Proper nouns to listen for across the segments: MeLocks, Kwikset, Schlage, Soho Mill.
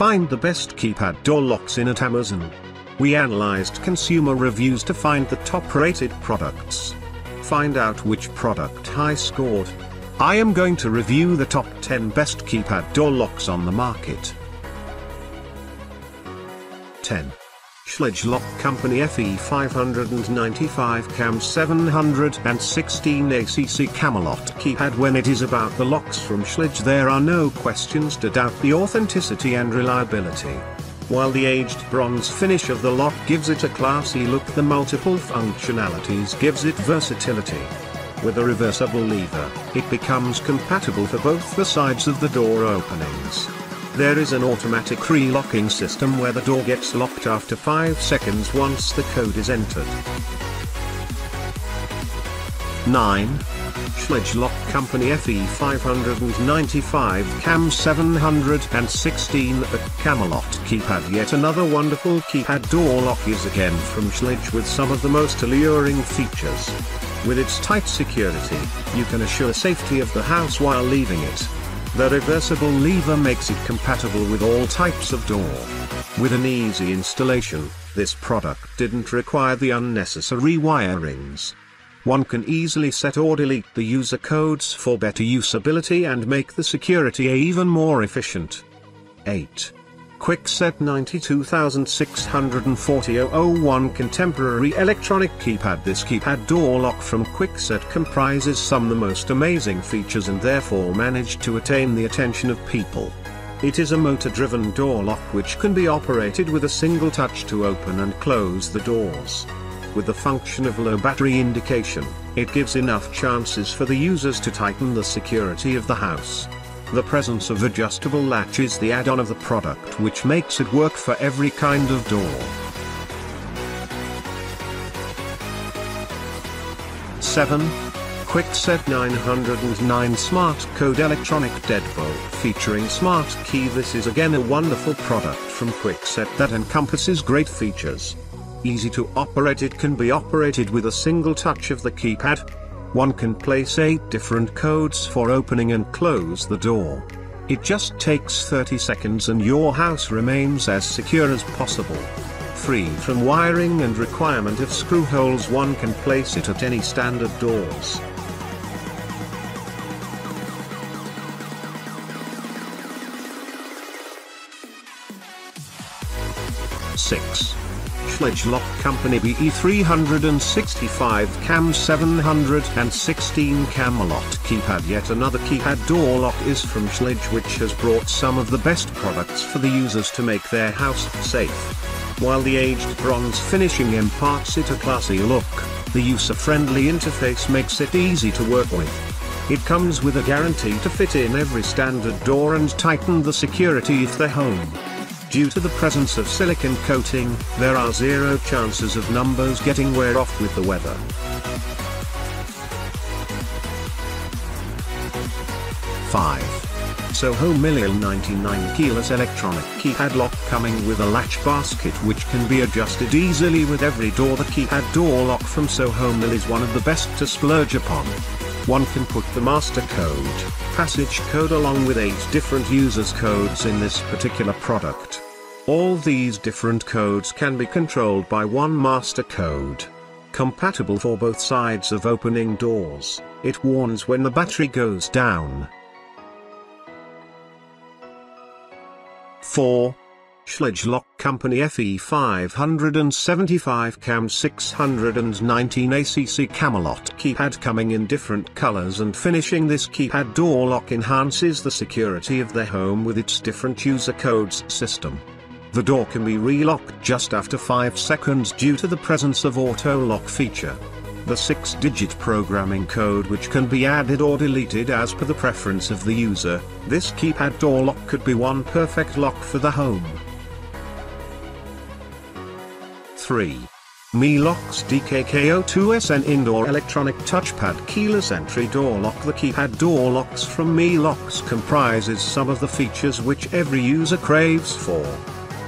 Find the best keypad door locks in at Amazon. We analyzed consumer reviews to find the top-rated products. Find out which product I scored. I am going to review the top 10 best keypad door locks on the market. 10. Schlage Lock Company FE595 Cam 716 ACC Camelot Keypad. When it is about the locks from Schlage, there are no questions to doubt the authenticity and reliability. While the aged bronze finish of the lock gives it a classy look, the multiple functionalities gives it versatility. With a reversible lever, it becomes compatible for both the sides of the door openings. There is an automatic relocking system where the door gets locked after 5 seconds once the code is entered. 9. Schlage Lock Company FE595 Cam 716 at Camelot Keypad. Yet another wonderful keypad door lock is again from Schlage, with some of the most alluring features. With its tight security, you can assure safety of the house while leaving it. The reversible lever makes it compatible with all types of door. With an easy installation, this product didn't require the unnecessary wirings. One can easily set or delete the user codes for better usability and make the security even more efficient. 8. Kwikset 92640-001 Contemporary Electronic Keypad. This keypad door lock from Kwikset comprises some of the most amazing features and therefore managed to attain the attention of people. It is a motor-driven door lock which can be operated with a single touch to open and close the doors. With the function of low battery indication, it gives enough chances for the users to tighten the security of the house. The presence of adjustable latch is the add-on of the product which makes it work for every kind of door. 7. Kwikset 909 Smart Code Electronic Deadbolt featuring Smart Key. This is again a wonderful product from Kwikset that encompasses great features. Easy to operate, it can be operated with a single touch of the keypad. One can place 8 different codes for opening and close the door. It just takes 30 seconds and your house remains as secure as possible. Free from wiring and requirement of screw holes, one can place it at any standard doors. 6. Schlage Lock Company BE365 Cam 716 Camelot Keypad. Yet another keypad door lock is from Schlage, which has brought some of the best products for the users to make their house safe. While the aged bronze finishing imparts it a classy look, the user-friendly interface makes it easy to work with. It comes with a guarantee to fit in every standard door and tighten the security of their home. Due to the presence of silicone coating, there are 0 chances of numbers getting wear off with the weather. 5. Soho Mill 99 Keyless Electronic Keypad Lock coming with a latch basket which can be adjusted easily with every door. The keypad door lock from Soho Mill is one of the best to splurge upon. One can put the master code, passage code along with 8 different users' codes in this particular product. All these different codes can be controlled by one master code. Compatible for both sides of opening doors, it warns when the battery goes down. 4. Schlage Lock Company FE575 Cam 619 ACC Camelot Keypad coming in different colors and finishing. This keypad door lock enhances the security of the home with its different user codes system. The door can be relocked just after 5 seconds due to the presence of auto lock feature. The 6-digit programming code which can be added or deleted as per the preference of the user, this keypad door lock could be one perfect lock for the home. 3. MeLocks DKK02SN Indoor Electronic Touchpad Keyless Entry Door Lock. The keypad door locks from MeLocks comprises some of the features which every user craves for.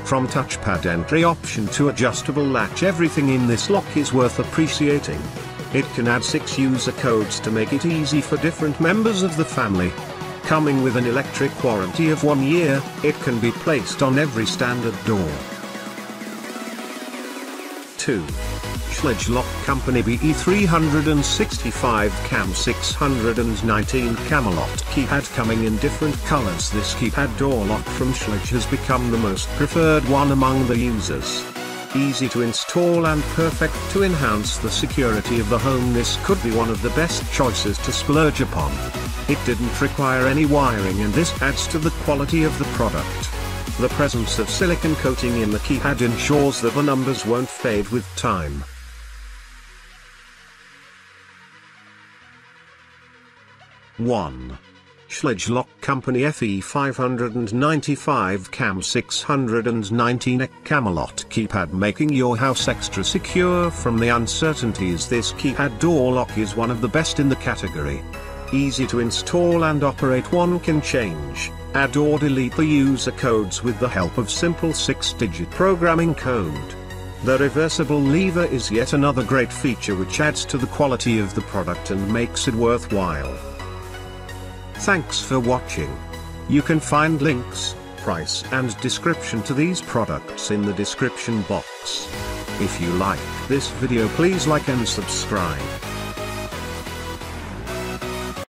From touchpad entry option to adjustable latch, everything in this lock is worth appreciating. It can add 6 user codes to make it easy for different members of the family. Coming with an electric warranty of 1 year, it can be placed on every standard door. 2. Schlage Lock Company BE365 Cam 619 Camelot Keypad. Coming in different colors, this keypad door lock from Schlage has become the most preferred one among the users. Easy to install and perfect to enhance the security of the home, this could be one of the best choices to splurge upon. It didn't require any wiring, and this adds to the quality of the product. The presence of silicone coating in the keypad ensures that the numbers won't fade with time. One. Schlage Lock Company FE595 Cam 619 Camelot Keypad. Making your house extra secure from the uncertainties, this keypad door lock is one of the best in the category. Easy to install and operate, one can change, add or delete the user codes with the help of simple 6-digit programming code. The reversible lever is yet another great feature which adds to the quality of the product and makes it worthwhile. Thanks for watching. You can find links, price and description to these products in the description box. If you like this video, please like and subscribe.